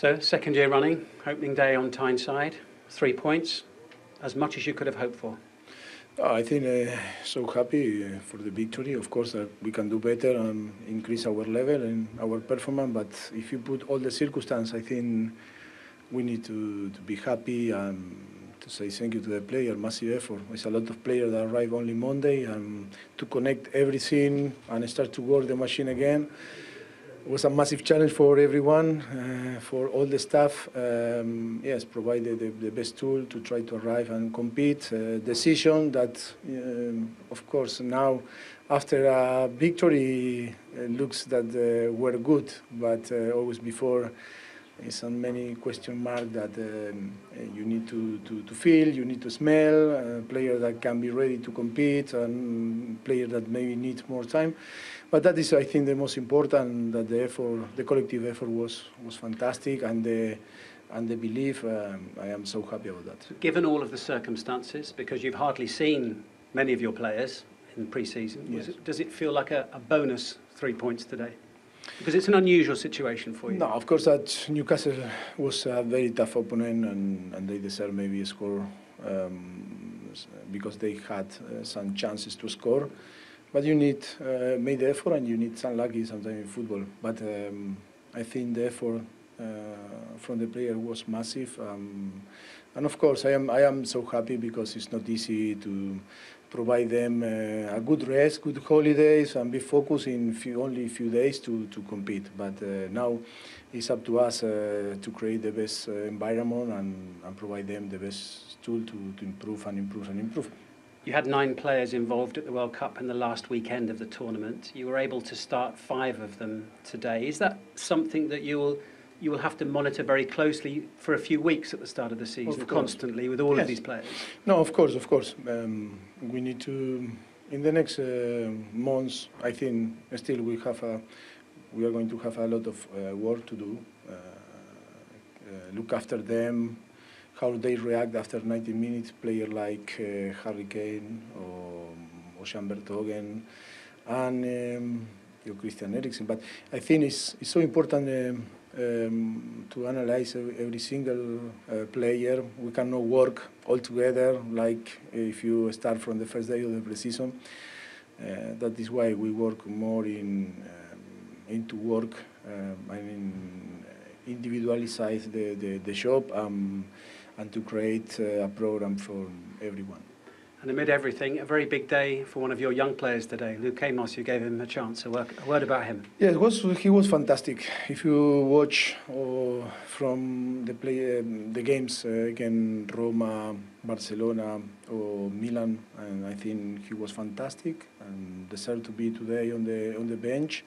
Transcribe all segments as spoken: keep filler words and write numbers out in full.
So, second year running, opening day on Tyneside, three points, as much as you could have hoped for. I think uh, so happy uh, for the victory. Of course, uh, we can do better and increase our level and our performance. But if you put all the circumstances, I think we need to, to be happy and to say thank you to the player. Massive effort. There's a lot of players that arrive only Monday, and to connect everything and start to work the machine again was a massive challenge for everyone, uh, for all the staff. Um, yes, provided the, the best tool to try to arrive and compete. Uh, decision that, um, of course, now after a victory, it looks that uh, we're good, but uh, always before is on many question marks that um, you need to, to, to feel, you need to smell, a player that can be ready to compete, and player that maybe needs more time. But that is, I think, the most important, that the effort, the collective effort was, was fantastic, and the, and the belief, um, I am so happy about that. Given all of the circumstances, because you've hardly seen many of your players in pre-season, yes. it, does it feel like a, a bonus three points today? Because it's an unusual situation for you. No, of course, that Newcastle was a very tough opponent, and, and they deserve maybe a score um, because they had uh, some chances to score. But you need uh, made the effort, and you need some lucky sometimes in football. But um, I think the effort uh, from the player was massive, um, and of course, I am I am so happy because it's not easy to provide them uh, a good rest, good holidays, and be focused in few, only a few days to, to compete. But uh, now it's up to us uh, to create the best uh, environment and, and provide them the best tool to, to improve and improve and improve. You had nine players involved at the World Cup in the last weekend of the tournament. You were able to start five of them today. Is that something that you will... you will have to monitor very closely for a few weeks at the start of the season, constantly, with all yes. of these players? No, of course, of course. Um, we need to, in the next uh, months, I think still we have a, we are going to have a lot of uh, work to do. Uh, uh, look after them, how they react after ninety minutes, player like uh, Harry Kane or, or Sean Berthogen, and um, your Christian Eriksen. But I think it's, it's so important um, Um, to analyze every single uh, player. We cannot work all together like if you start from the first day of the preseason. Uh, that is why we work more in um, into work. Uh, I mean, individualize the, the the job um, and to create uh, a program for everyone. And amid everything, a very big day for one of your young players today, Luke Amos. You gave him a chance. A, work, a word about him. Yes, yeah, he was fantastic. If you watch oh, from the play, um, the games uh, against Roma, Barcelona, or Milan, and I think he was fantastic and deserved to be today on the on the bench.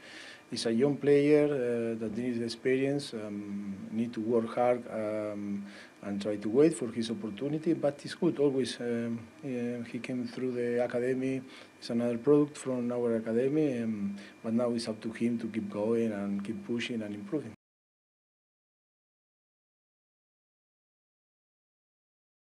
He's a young player uh, that needs experience, um, need to work hard um, and try to wait for his opportunity, but it's good always. Um, yeah, he came through the academy, it's another product from our academy, um, but now it's up to him to keep going and keep pushing and improving.